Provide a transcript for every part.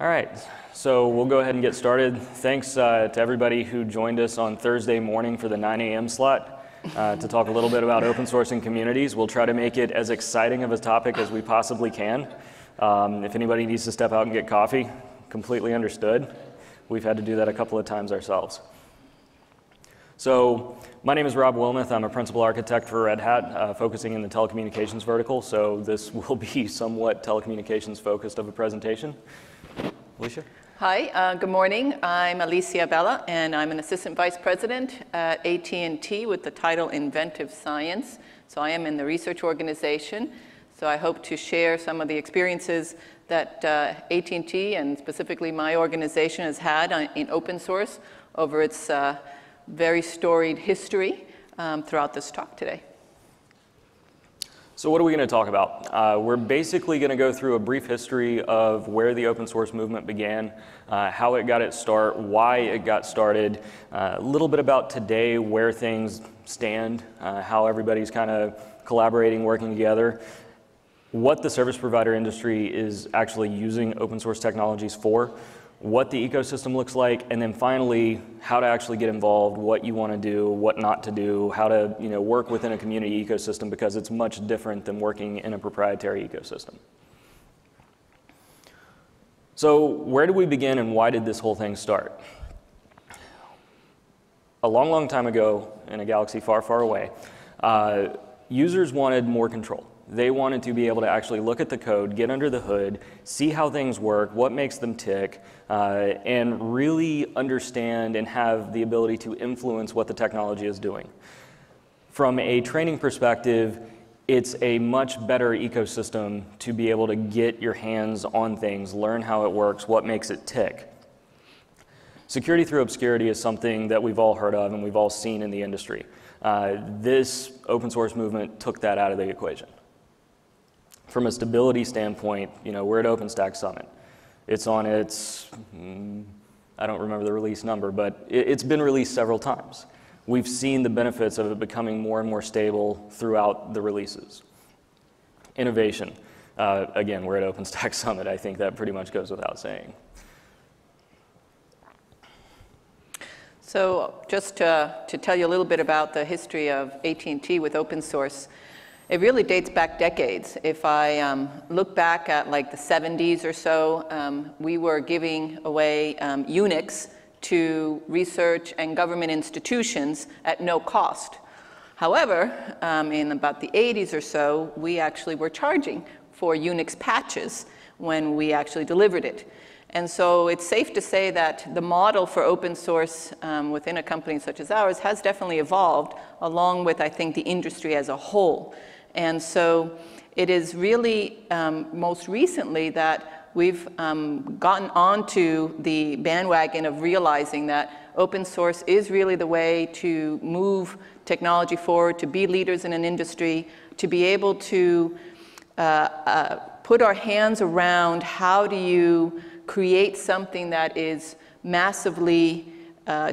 All right, so we'll go ahead and get started. Thanks to everybody who joined us on Thursday morning for the 9 a.m. slot to talk a little bit about open source and communities. We'll try to make it as exciting of a topic as we possibly can. If anybody needs to step out and get coffee, completely understood. We've had to do that a couple of times ourselves. So my name is Rob Wilmoth. I'm a principal architect for Red Hat, focusing in the telecommunications vertical. So this will be somewhat telecommunications focused of a presentation. Alicia? Hi, good morning. I'm Alicia Abella, and I'm an assistant vice president at AT&T with the title Inventive Science. So I am in the research organization. So I hope to share some of the experiences that AT&T and specifically my organization has had in open source over its very storied history throughout this talk today. So what are we going to talk about? We're basically going to go through a brief history of where the open source movement began, how it got its start, why it got started, a little bit about today, where things stand, how everybody's kind of collaborating, working together, what the service provider industry is actually using open source technologies for, what the ecosystem looks like, and then finally, how to actually get involved, what you want to do, what not to do, how to work within a community ecosystem, because it's much different than working in a proprietary ecosystem. So where did we begin and why did this whole thing start? A long, long time ago, in a galaxy far, far away, users wanted more control. They wanted to be able to actually look at the code, get under the hood, see how things work, what makes them tick, and really understand and have the ability to influence what the technology is doing. From a training perspective, it's a much better ecosystem to be able to get your hands on things, learn how it works, what makes it tick. Security through obscurity is something that we've all heard of and we've all seen in the industry. This open source movement took that out of the equation. From a stability standpoint, we're at OpenStack Summit. It's on its, I don't remember the release number, but it's been released several times. We've seen the benefits of it becoming more and more stable throughout the releases. Innovation, again, we're at OpenStack Summit. I think that pretty much goes without saying. So just to tell you a little bit about the history of AT&T with open source, it really dates back decades. If I look back at like the 70s or so, we were giving away Unix to research and government institutions at no cost. However, in about the 80s or so, we actually were charging for Unix patches when we actually delivered it. And so it's safe to say that the model for open source within a company such as ours has definitely evolved along with, I think, the industry as a whole. And so it is really most recently that we've gotten onto the bandwagon of realizing that open source is really the way to move technology forward, to be leaders in an industry, to be able to put our hands around how do you create something that is massively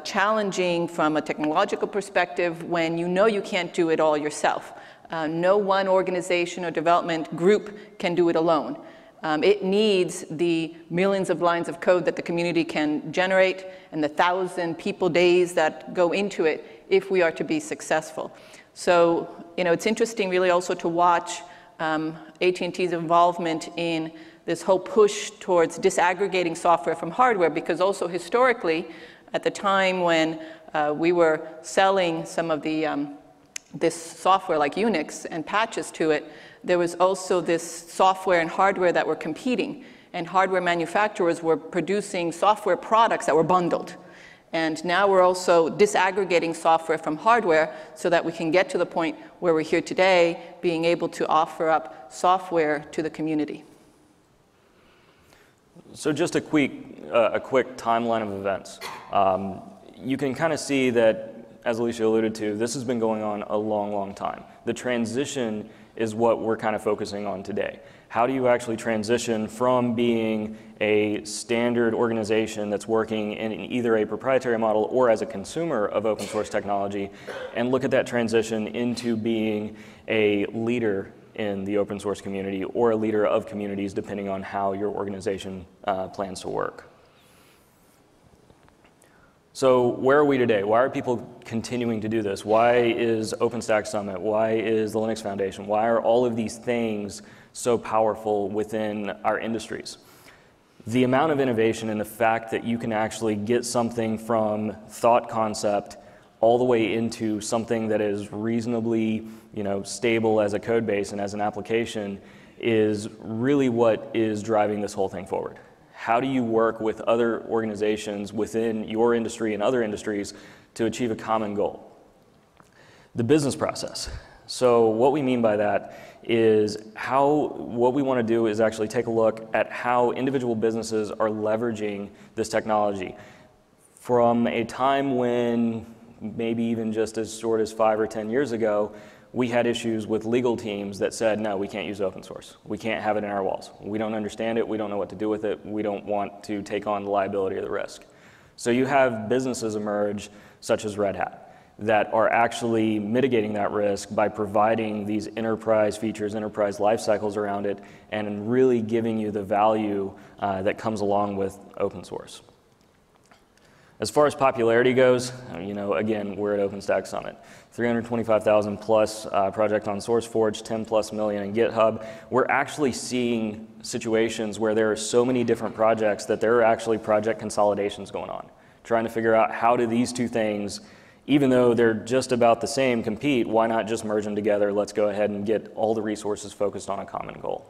challenging from a technological perspective when you know you can't do it all yourself. No one organization or development group can do it alone. It needs the millions of lines of code that the community can generate and the 1,000 people days that go into it if we are to be successful. So, it's interesting really also to watch AT&T's involvement in this whole push towards disaggregating software from hardware, because also historically, at the time when we were selling some of the this software like Unix and patches to it, there was also this software and hardware that were competing, and hardware manufacturers were producing software products that were bundled. And now we're also disaggregating software from hardware so that we can get to the point where we're here today, being able to offer up software to the community. So just a quick timeline of events. You can kind of see that, as Alicia alluded to, this has been going on a long, long time. The transition is what we're kind of focusing on today. How do you actually transition from being a standard organization that's working in either a proprietary model or as a consumer of open source technology, and look at that transition into being a leader in the open source community or a leader of communities, depending on how your organization plans to work. So where are we today? Why are people continuing to do this? Why is OpenStack Summit? Why is the Linux Foundation? Why are all of these things so powerful within our industries? The amount of innovation and the fact that you can actually get something from thought concept all the way into something that is reasonably, stable as a code base and as an application is really what is driving this whole thing forward. How do you work with other organizations within your industry and other industries to achieve a common goal? The business process. So what we mean by that is what we want to do is actually take a look at how individual businesses are leveraging this technology. From a time when, maybe even just as short as 5 or 10 years ago, we had issues with legal teams that said, no, we can't use open source. We can't have it in our walls. We don't understand it. We don't know what to do with it. We don't want to take on the liability or the risk. So you have businesses emerge, such as Red Hat, that are actually mitigating that risk by providing these enterprise features, enterprise life cycles around it, and really giving you the value that comes along with open source. As far as popularity goes, again, we're at OpenStack Summit. 325,000 plus project on SourceForge, 10 plus million in GitHub. We're actually seeing situations where there are so many different projects that there are actually project consolidations going on, trying to figure out how do these two things, even though they're just about the same, compete, why not just merge them together? Let's go ahead and get all the resources focused on a common goal.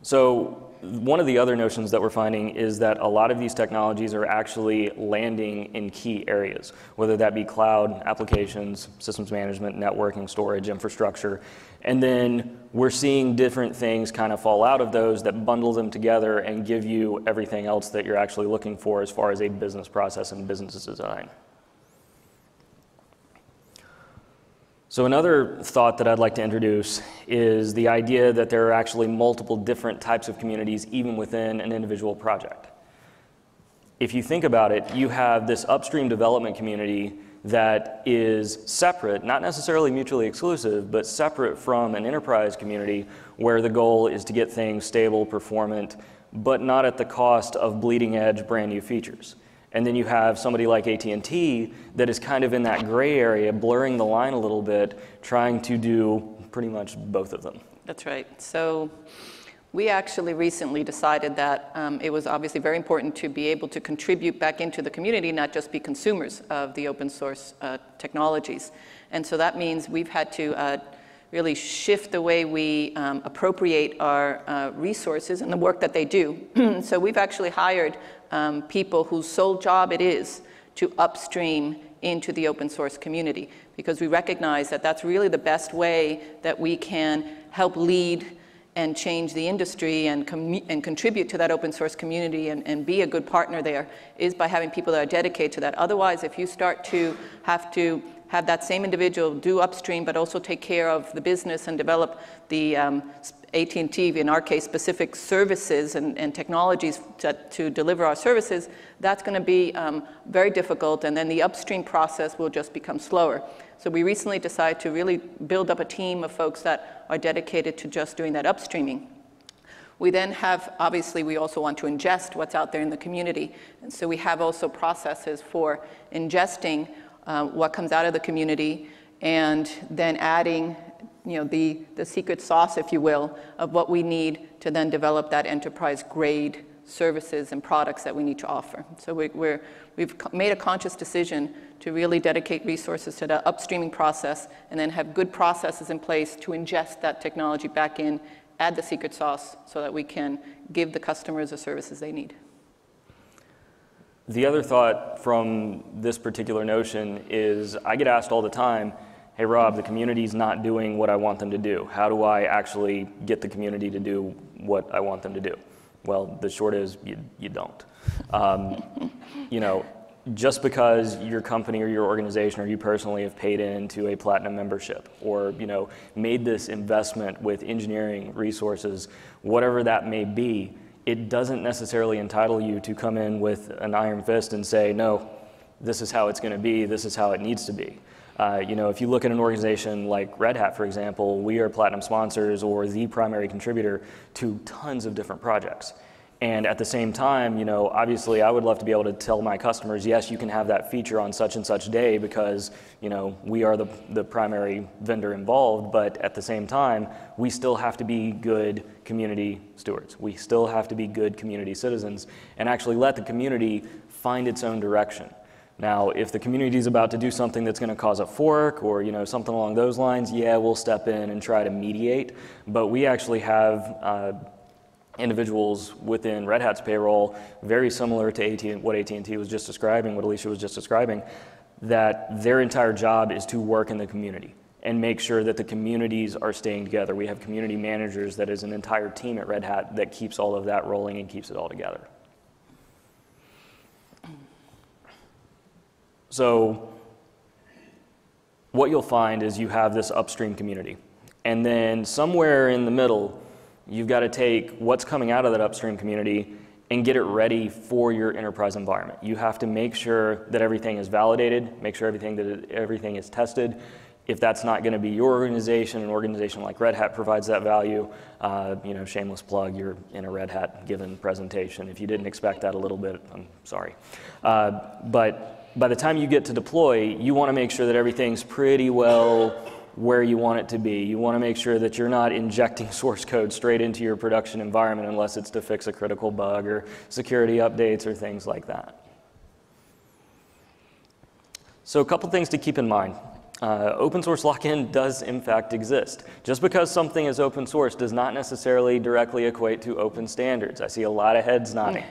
So, one of the other notions that we're finding is that a lot of these technologies are actually landing in key areas, whether that be cloud, applications, systems management, networking, storage, infrastructure. And then we're seeing different things kind of fall out of those that bundle them together and give you everything else that you're actually looking for as far as a business process and business design. So another thought that I'd like to introduce is the idea that there are actually multiple different types of communities even within an individual project. If you think about it, you have this upstream development community that is separate, not necessarily mutually exclusive, but separate from an enterprise community where the goal is to get things stable, performant, but not at the cost of bleeding edge brand new features. And then you have somebody like AT&T that is kind of in that gray area, blurring the line a little bit, trying to do pretty much both of them. That's right. So we actually recently decided that it was obviously very important to be able to contribute back into the community, not just be consumers of the open source technologies. And so that means we've had to really shift the way we appropriate our resources and the work that they do. So we've actually hired people whose sole job it is to upstream into the open source community, because we recognize that that's really the best way that we can help lead and change the industry and contribute to that open source community and be a good partner there, is by having people that are dedicated to that. Otherwise, if you start to have that same individual do upstream but also take care of the business and develop the AT&T, in our case, specific services and technologies to deliver our services, that's going to be very difficult, and then the upstream process will just become slower. So we recently decided to really build up a team of folks that are dedicated to just doing that upstreaming. We then have, obviously, we also want to ingest what's out there in the community, and so we have also processes for ingesting what comes out of the community and then adding the secret sauce, if you will, of what we need to then develop that enterprise-grade services and products that we need to offer. So we've made a conscious decision to really dedicate resources to the upstreaming process and then have good processes in place to ingest that technology back in, add the secret sauce so that we can give the customers the services they need. The other thought from this particular notion is I get asked all the time, hey, Rob, the community's not doing what I want them to do. How do I actually get the community to do what I want them to do? Well, the short is you don't. Just because your company or your organization or you personally have paid into a platinum membership or made this investment with engineering resources, whatever that may be, it doesn't necessarily entitle you to come in with an iron fist and say, no, this is how it's going to be, this is how it needs to be. You know, if you look at an organization like Red Hat, for example, we are platinum sponsors or the primary contributor to tons of different projects. And at the same time, you know, obviously I would love to be able to tell my customers, yes, you can have that feature on such and such day because, you know, we are the primary vendor involved, but at the same time, we still have to be good community stewards. We still have to be good community citizens and actually let the community find its own direction. Now, if the community is about to do something that's going to cause a fork or, you know, something along those lines, yeah, we'll step in and try to mediate, but we actually have individuals within Red Hat's payroll, very similar to what AT&T was just describing, what Alicia was just describing, that their entire job is to work in the community and make sure that the communities are staying together. We have community managers that is an entire team at Red Hat that keeps all of that rolling and keeps it all together. So what you'll find is you have this upstream community. And then somewhere in the middle, you've got to take what's coming out of that upstream community and get it ready for your enterprise environment. You have to make sure that everything is validated, make sure everything is tested. If that's not going to be your organization, an organization like Red Hat provides that value. You know, shameless plug, you're in a Red Hat given presentation. If you didn't expect that a little bit, I'm sorry. But by the time you get to deploy, you want to make sure that everything's pretty well where you want it to be. You want to make sure that you're not injecting source code straight into your production environment unless it's to fix a critical bug or security updates or things like that. So a couple things to keep in mind. Open source lock-in does in fact exist. Just because something is open source does not necessarily directly equate to open standards. I see a lot of heads nodding.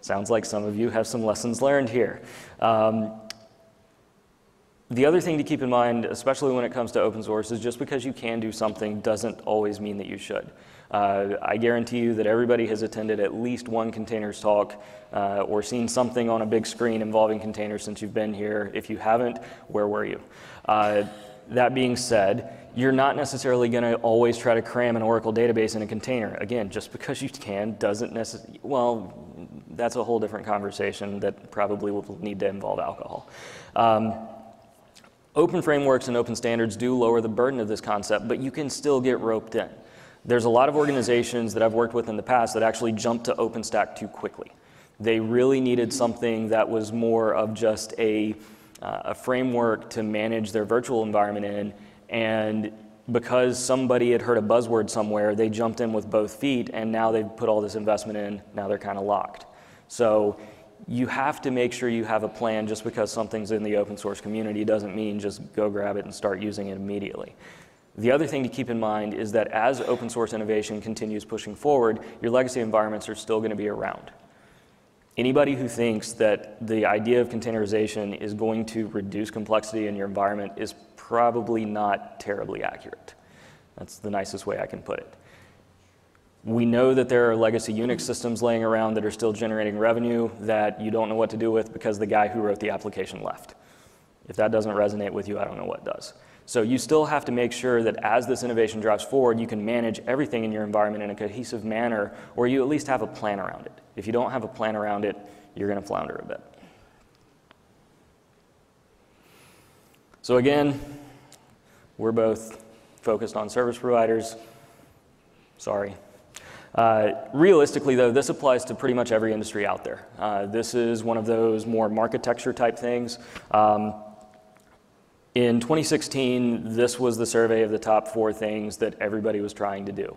Sounds like some of you have some lessons learned here. The other thing to keep in mind, especially when it comes to open source, is just because you can do something doesn't always mean that you should. I guarantee you that everybody has attended at least one containers talk or seen something on a big screen involving containers since you've been here. If you haven't, where were you? That being said, you're not necessarily going to always try to cram an Oracle database in a container. Again, just because you can doesn't necessarily, well, that's a whole different conversation that probably will need to involve alcohol. Open frameworks and open standards do lower the burden of this concept, but you can still get roped in. There's a lot of organizations that I've worked with in the past that actually jumped to OpenStack too quickly. They really needed something that was more of just a framework to manage their virtual environment in, and because somebody had heard a buzzword somewhere, they jumped in with both feet, and now they've put all this investment in, now they're kind of locked. So you have to make sure you have a plan. Just because something's in the open source community doesn't mean just go grab it and start using it immediately. The other thing to keep in mind is that as open source innovation continues pushing forward, your legacy environments are still going to be around. Anybody who thinks that the idea of containerization is going to reduce complexity in your environment is probably not terribly accurate. That's the nicest way I can put it. We know that there are legacy Unix systems laying around that are still generating revenue that you don't know what to do with because the guy who wrote the application left. If that doesn't resonate with you, I don't know what does. So you still have to make sure that as this innovation drives forward, you can manage everything in your environment in a cohesive manner, or you at least have a plan around it. If you don't have a plan around it, you're going to flounder a bit. So again, we're both focused on service providers. Sorry. Realistically, though, this applies to pretty much every industry out there. This is one of those more marketecture type things. In 2016, this was the survey of the top 4 things that everybody was trying to do.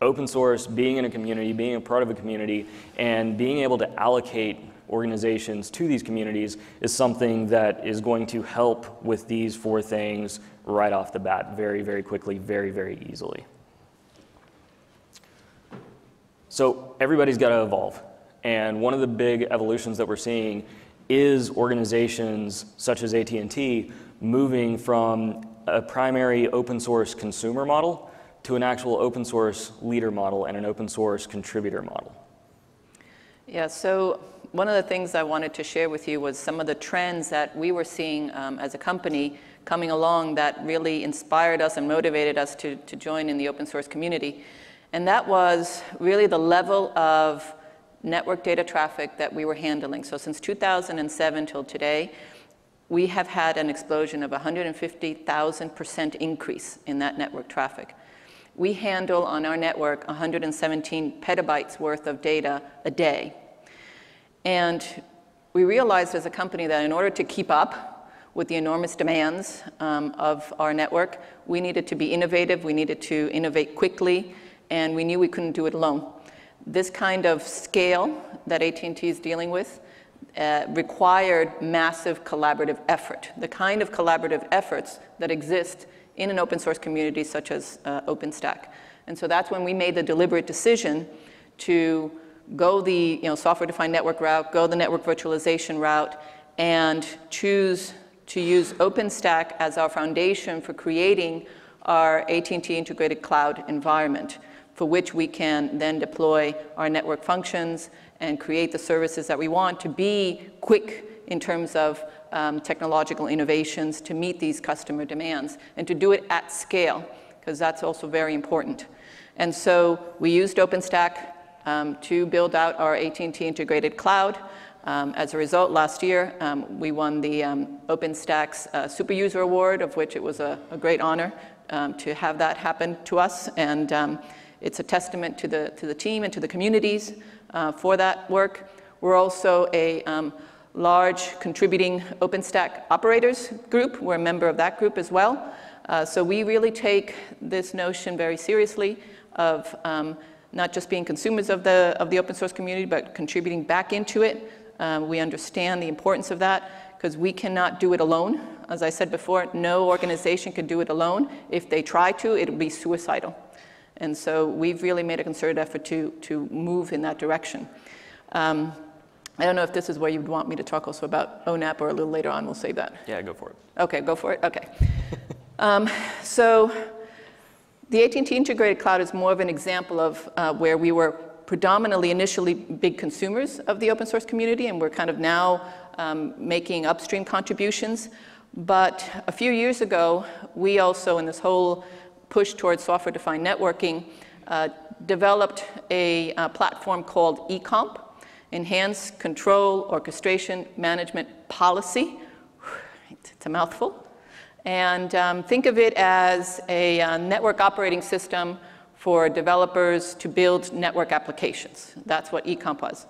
Open source, being in a community, being a part of a community, and being able to allocate organizations to these communities is something that is going to help with these 4 things right off the bat, very, very quickly, very, very easily. So everybody's got to evolve, and one of the big evolutions that we're seeing is organizations such as AT&T moving from a primary open source consumer model to an actual open source leader model and an open source contributor model. Yeah, so one of the things I wanted to share with you was some of the trends that we were seeing as a company coming along that really inspired us and motivated us to join in the open source community. And that was really the level of network data traffic that we were handling. So since 2007 till today, we have had an explosion of 150,000% increase in that network traffic. We handle on our network 117 petabytes worth of data a day. And we realized as a company that in order to keep up with the enormous demands of our network, we needed to be innovative, we needed to innovate quickly, and we knew we couldn't do it alone. This kind of scale that AT&T is dealing with required massive collaborative effort, the kind of collaborative efforts that exist in an open source community such as OpenStack. And so that's when we made the deliberate decision to go the software-defined network route, go the network virtualization route, and choose to use OpenStack as our foundation for creating our AT&T integrated cloud environment, for which we can then deploy our network functions and create the services that we want to be quick in terms of technological innovations to meet these customer demands and to do it at scale, because that's also very important. And so we used OpenStack to build out our AT&T integrated cloud. As a result, last year, we won the OpenStack's Super User Award, of which it was a great honor to have that happen to us. And it's a testament to the team and to the communities for that work. We're also a large contributing OpenStack operators group. We're a member of that group as well. So we really take this notion very seriously of not just being consumers of the open source community, but contributing back into it. We understand the importance of that because we cannot do it alone. As I said before, no organization can do it alone. If they try to, it'll be suicidal. And so we've really made a concerted effort to move in that direction. I don't know if this is where you'd want me to talk also about ONAP, or a little later on we'll save that. Yeah, go for it. Okay, go for it, okay. So the AT&T integrated cloud is more of an example of where we were predominantly initially big consumers of the open source community, and we're kind of now making upstream contributions. But a few years ago, we also, in this whole push towards software-defined networking, developed a platform called ECOMP, Enhanced Control, Orchestration, Management, Policy. It's a mouthful. And think of it as a network operating system for developers to build network applications. That's what ECOMP was.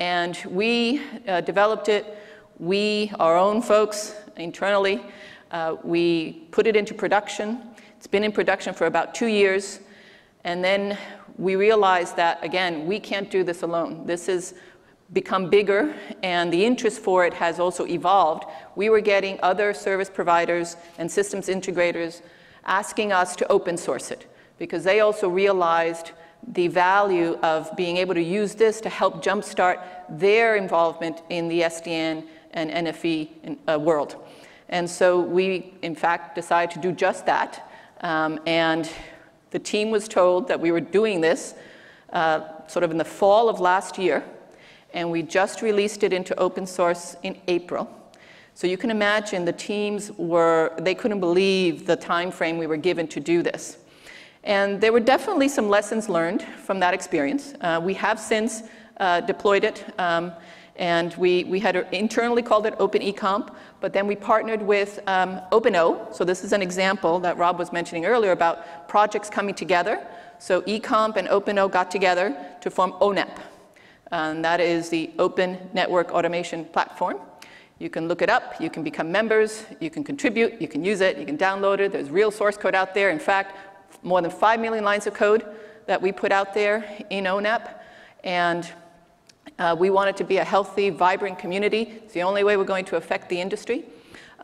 And we developed it. We, our own folks internally, we put it into production. It's been in production for about 2 years. And then we realized that, again, we can't do this alone. This is become bigger, and the interest for it has also evolved. We were getting other service providers and systems integrators asking us to open source it, because they also realized the value of being able to use this to help jumpstart their involvement in the SDN and NFV world. And so we, in fact, decided to do just that. And the team was told that we were doing this sort of in the fall of last year, and we just released it into open source in April. So you can imagine the teams were, they couldn't believe the time frame we were given to do this. And there were definitely some lessons learned from that experience. We have since deployed it, and we had internally called it OpenECOMP, but then we partnered with OpenO. So this is an example that Rob was mentioning earlier about projects coming together. So ECOMP and OpenO got together to form ONAP. And that is the Open Network Automation Platform. You can look it up, you can become members, you can contribute, you can use it, you can download it. There's real source code out there. In fact, more than 5 million lines of code that we put out there in ONAP. And we want it to be a healthy, vibrant community. It's the only way we're going to affect the industry.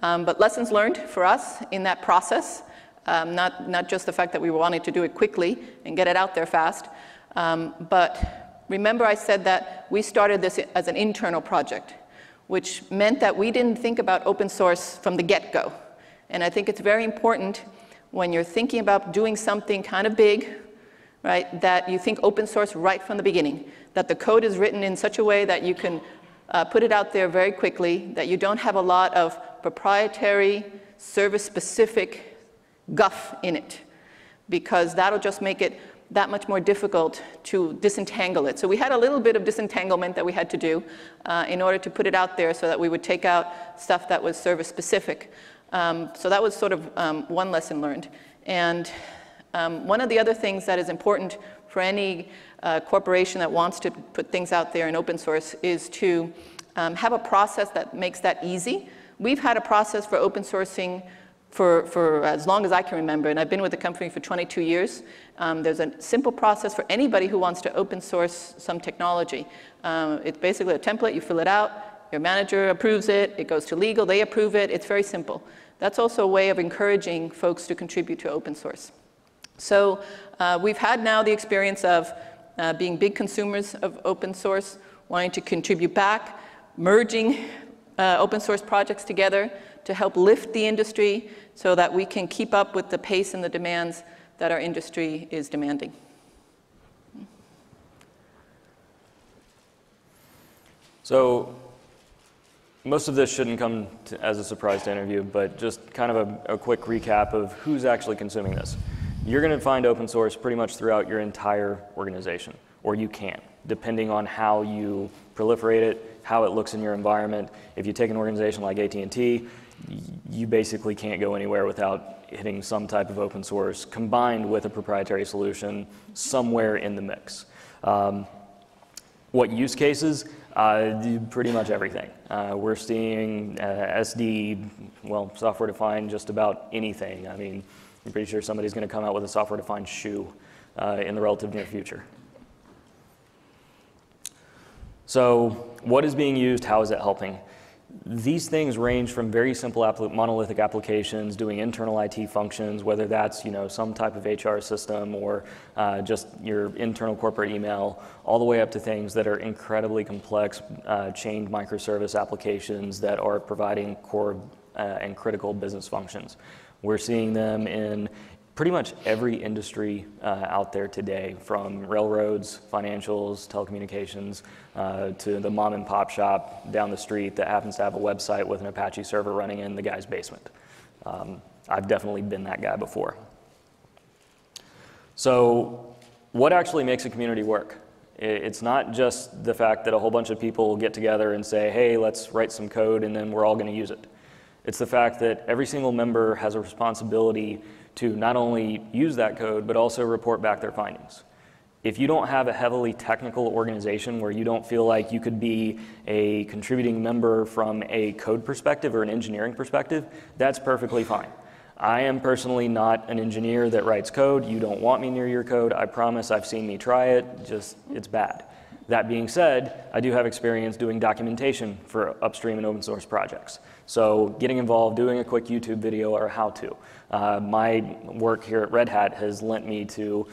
But lessons learned for us in that process, not just the fact that we wanted to do it quickly and get it out there fast, but remember I said that we started this as an internal project, which meant that we didn't think about open source from the get-go. And I think it's very important when you're thinking about doing something kind of big, right, that you think open source right from the beginning, that the code is written in such a way that you can put it out there very quickly, that you don't have a lot of proprietary, service-specific guff in it, because that'll just make it that much more difficult to disentangle it. So we had a little bit of disentanglement that we had to do in order to put it out there so that we would take out stuff that was service specific. So that was sort of one lesson learned. And one of the other things that is important for any corporation that wants to put things out there in open source is to have a process that makes that easy. We've had a process for open sourcing for as long as I can remember, and I've been with the company for 22 years. There's a simple process for anybody who wants to open source some technology. It's basically a template. You fill it out, your manager approves it, it goes to legal, they approve it. It's very simple. That's also a way of encouraging folks to contribute to open source. So we've had now the experience of being big consumers of open source, wanting to contribute back, merging open source projects together to help lift the industry so that we can keep up with the pace and the demands that our industry is demanding. So most of this shouldn't come as a surprise to any of you, but just kind of a quick recap of who's actually consuming this. You're going to find open source pretty much throughout your entire organization, or you can, depending on how you proliferate it, how it looks in your environment. If you take an organization like AT&T, you basically can't go anywhere without hitting some type of open source combined with a proprietary solution somewhere in the mix. What use cases? Pretty much everything. We're seeing SD, well, software-defined just about anything. I mean, I'm pretty sure somebody's going to come out with a software-defined shoe in the relative near future. So what is being used? How is it helping? These things range from very simple monolithic applications doing internal IT functions, whether that's some type of HR system or just your internal corporate email, all the way up to things that are incredibly complex chained microservice applications that are providing core and critical business functions. We're seeing them in pretty much every industry out there today, from railroads, financials, telecommunications, to the mom and pop shop down the street that happens to have a website with an Apache server running in the guy's basement. I've definitely been that guy before. So what actually makes a community work? It's not just the fact that a whole bunch of people get together and say, hey, let's write some code and then we're all going to use it. It's the fact that every single member has a responsibility to not only use that code, but also report back their findings. If you don't have a heavily technical organization where you don't feel like you could be a contributing member from a code perspective or an engineering perspective, that's perfectly fine. I am personally not an engineer that writes code. You don't want me near your code. I promise, I've seen me try it, just it's bad. That being said, I do have experience doing documentation for upstream and open source projects. So getting involved, doing a quick YouTube video or how-to. My work here at Red Hat has lent me to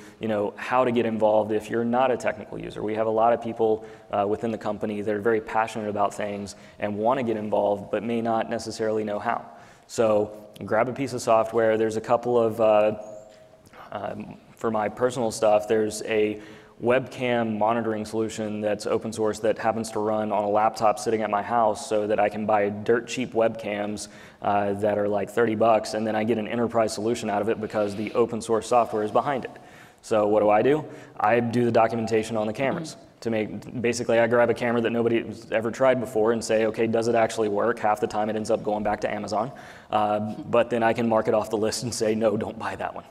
how to get involved if you're not a technical user. We have a lot of people within the company that are very passionate about things and want to get involved but may not necessarily know how. So grab a piece of software. There's a couple of, for my personal stuff, there's a webcam monitoring solution that's open source that happens to run on a laptop sitting at my house so that I can buy dirt cheap webcams that are like 30 bucks and then I get an enterprise solution out of it because the open source software is behind it. So what do? I do the documentation on the cameras. To make, basically I grab a camera that nobody's ever tried before and say, okay, does it actually work? Half the time it ends up going back to Amazon. But then I can mark it off the list and say, no, don't buy that one.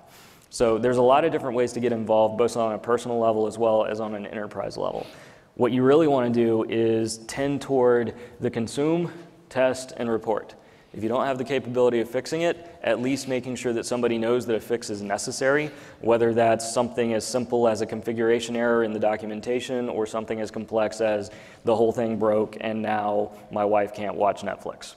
So there's a lot of different ways to get involved, both on a personal level as well as on an enterprise level. What you really want to do is tend toward the consume, test, and report. If you don't have the capability of fixing it, at least making sure that somebody knows that a fix is necessary, whether that's something as simple as a configuration error in the documentation or something as complex as the whole thing broke and now my wife can't watch Netflix.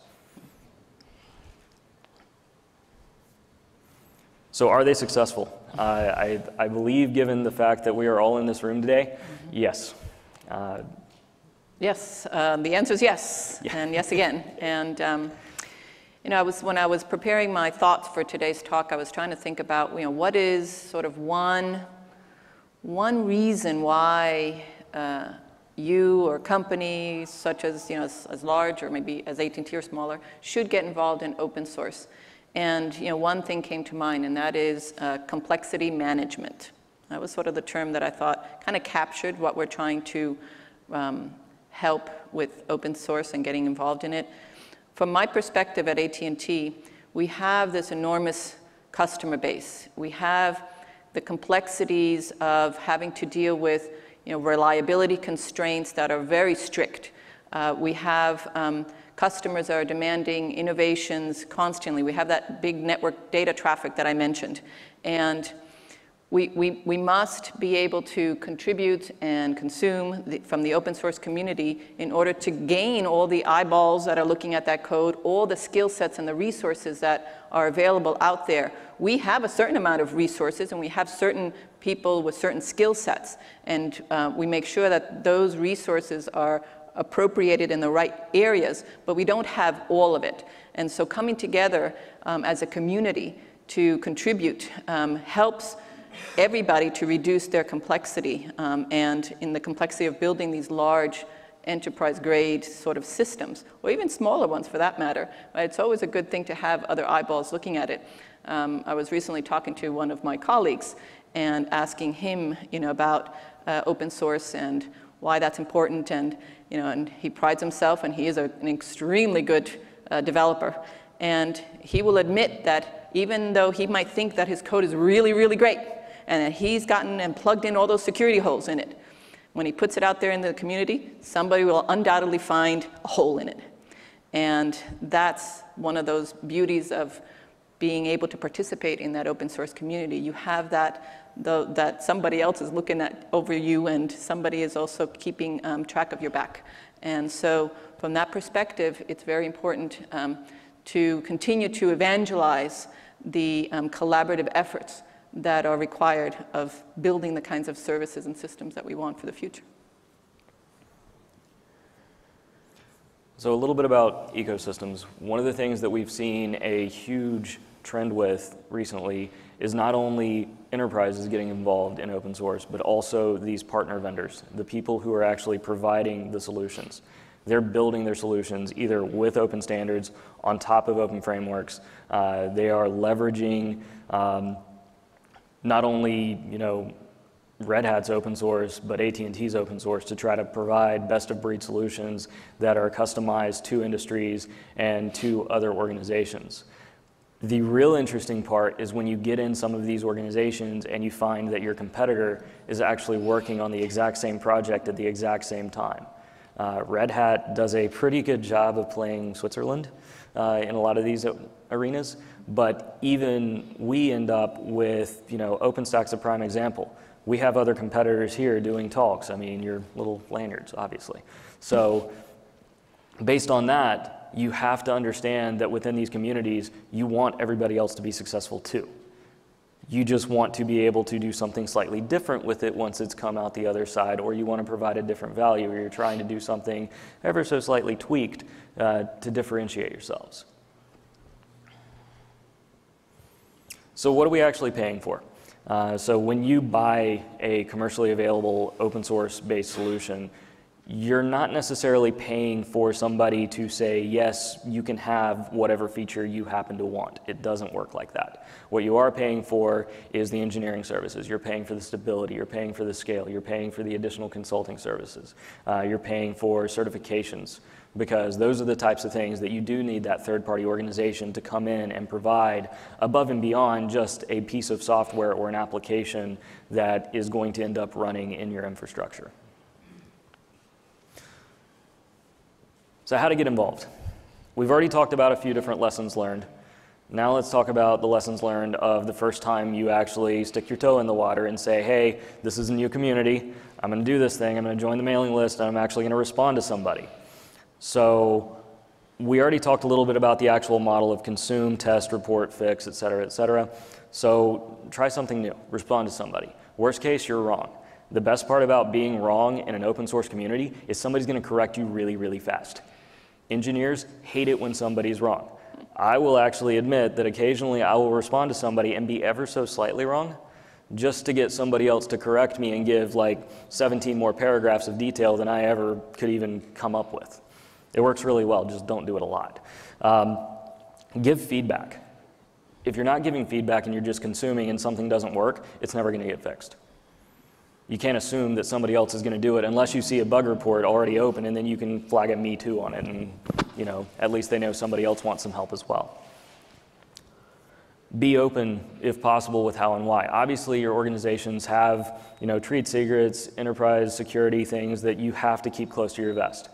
So are they successful? I believe, given the fact that we are all in this room today, yes. Yes, the answer is yes, yeah. And yes again. And when I was preparing my thoughts for today's talk, I was trying to think about what is sort of one reason why you or companies such as as large or maybe as AT&T or smaller should get involved in open source. And one thing came to mind, and that is complexity management. That was sort of the term that I thought kind of captured what we're trying to help with open source and getting involved in it. From my perspective at AT&T, we have this enormous customer base. We have the complexities of having to deal with, you know, reliability constraints that are very strict. We have customers that are demanding innovations constantly. We have that big network data traffic that I mentioned. And we must be able to contribute and consume from the open source community in order to gain all the eyeballs that are looking at that code, all the skill sets and the resources that are available out there. We have a certain amount of resources and we have certain people with certain skill sets. And we make sure that those resources are appropriated in the right areas, but we don't have all of it. And so coming together as a community to contribute helps everybody to reduce their complexity and in the complexity of building these large enterprise-grade sort of systems, or even smaller ones for that matter. It's always a good thing to have other eyeballs looking at it. I was recently talking to one of my colleagues and asking him, you know, about open source and why that's important, and, you know, and he prides himself and he is an extremely good developer. And he will admit that even though he might think that his code is really, really great, and that he's gotten and plugged in all those security holes in it, when he puts it out there in the community, somebody will undoubtedly find a hole in it. And that's one of those beauties of being able to participate in that open source community. You have that somebody else is looking at over you, and somebody is also keeping track of your back. And so from that perspective, it's very important to continue to evangelize the collaborative efforts that are required of building the kinds of services and systems that we want for the future. So a little bit about ecosystems. One of the things that we've seen a huge trend with recently is not only enterprises getting involved in open source, but also these partner vendors, the people who are actually providing the solutions. They're building their solutions either with open standards, on top of open frameworks. They are leveraging not only, you know, Red Hat's open source, but AT&T's open source to try to provide best of breed solutions that are customized to industries and to other organizations. The real interesting part is when you get in some of these organizations and you find that your competitor is actually working on the exact same project at the exact same time. Red Hat does a pretty good job of playing Switzerland in a lot of these arenas, but even we end up with, you know, OpenStack's a prime example. We have other competitors here doing talks. I mean, your little lanyards, obviously. So based on that, you have to understand that within these communities, you want everybody else to be successful too. You just want to be able to do something slightly different with it once it's come out the other side, or you want to provide a different value, or you're trying to do something ever so slightly tweaked to differentiate yourselves. So what are we actually paying for? So when you buy a commercially available open source based solution, you're not necessarily paying for somebody to say, yes, you can have whatever feature you happen to want. It doesn't work like that. What you are paying for is the engineering services. You're paying for the stability. You're paying for the scale. You're paying for the additional consulting services. You're paying for certifications, because those are the types of things that you do need that third-party organization to come in and provide above and beyond just a piece of software or an application that is going to end up running in your infrastructure. So how to get involved? We've already talked about a few different lessons learned. Now let's talk about the lessons learned of the first time you actually stick your toe in the water and say, hey, this is a new community. I'm going to do this thing. I'm going to join the mailing list, and I'm actually going to respond to somebody. So we already talked a little bit about the actual model of consume, test, report, fix, et cetera, et cetera. So try something new. Respond to somebody. Worst case, you're wrong. The best part about being wrong in an open source community is somebody's going to correct you really, really fast. Engineers hate it when somebody's wrong. I will actually admit that occasionally I will respond to somebody and be ever so slightly wrong, just to get somebody else to correct me and give like 17 more paragraphs of detail than I ever could even come up with. It works really well, just don't do it a lot. Give feedback. If you're not giving feedback and you're just consuming and something doesn't work, it's never going to get fixed. You can't assume that somebody else is going to do it unless you see a bug report already open, and then you can flag a me too on it, and you know, at least they know somebody else wants some help as well. Be open, if possible, with how and why. Obviously, your organizations have, you know, trade secrets, enterprise security things that you have to keep close to your vest.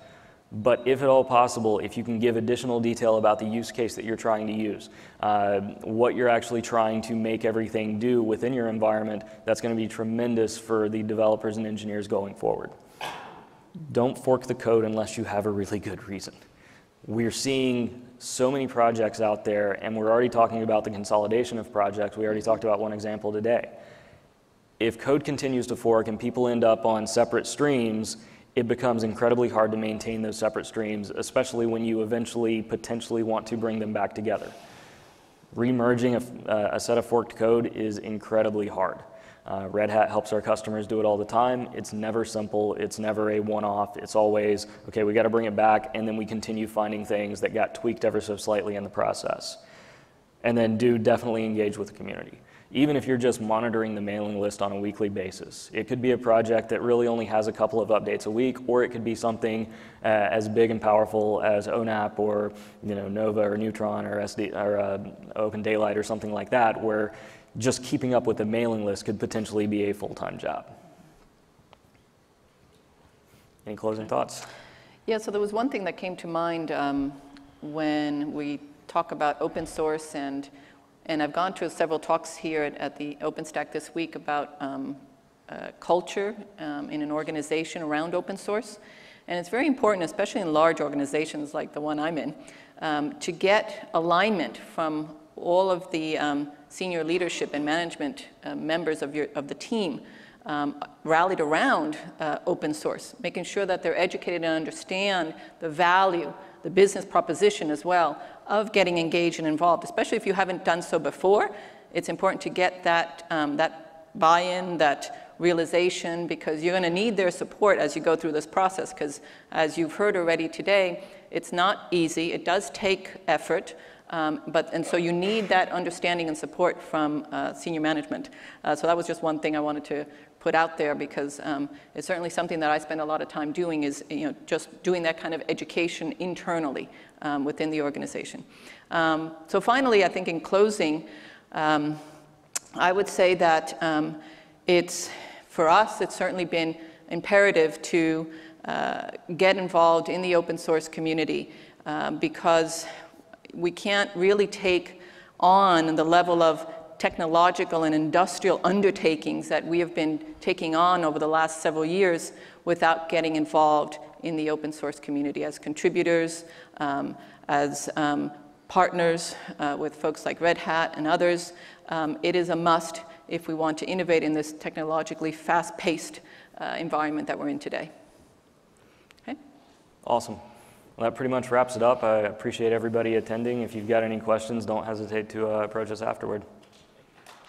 But if at all possible, if you can give additional detail about the use case that you're trying to use, what you're actually trying to make everything do within your environment, that's going to be tremendous for the developers and engineers going forward. Don't fork the code unless you have a really good reason. We're seeing so many projects out there, and we're already talking about the consolidation of projects. We already talked about one example today. If code continues to fork and people end up on separate streams, it becomes incredibly hard to maintain those separate streams, especially when you eventually potentially want to bring them back together. Remerging a set of forked code is incredibly hard. Red Hat helps our customers do it all the time. It's never simple. It's never a one-off. It's always, okay, we got to bring it back, and then we continue finding things that got tweaked ever so slightly in the process. And then do definitely engage with the community. Even if you're just monitoring the mailing list on a weekly basis. It could be a project that really only has a couple of updates a week, or it could be something as big and powerful as ONAP or Nova or Neutron or, Open Daylight or something like that, where just keeping up with the mailing list could potentially be a full-time job. Any closing thoughts? Yeah, so there was one thing that came to mind when we talk about open source, and I've gone to several talks here at the OpenStack this week about culture in an organization around open source. And it's very important, especially in large organizations like the one I'm in, to get alignment from all of the senior leadership and management members of the team rallied around open source, making sure that they're educated and understand the value, the business proposition as well, of getting engaged and involved, especially if you haven't done so before. It's important to get that, that buy-in, that realization, because you're going to need their support as you go through this process, because as you've heard already today, it's not easy. It does take effort. And so you need that understanding and support from senior management. So that was just one thing I wanted to put out there, because it's certainly something that I spend a lot of time doing, is just doing that kind of education internally within the organization. So finally, I think in closing, I would say that for us, it's certainly been imperative to get involved in the open source community, because we can't really take on the level of technological and industrial undertakings that we have been taking on over the last several years without getting involved in the open source community as contributors, as partners with folks like Red Hat and others. It is a must if we want to innovate in this technologically fast-paced environment that we're in today. Okay? Awesome. Well, that pretty much wraps it up. I appreciate everybody attending. If you've got any questions, don't hesitate to approach us afterward.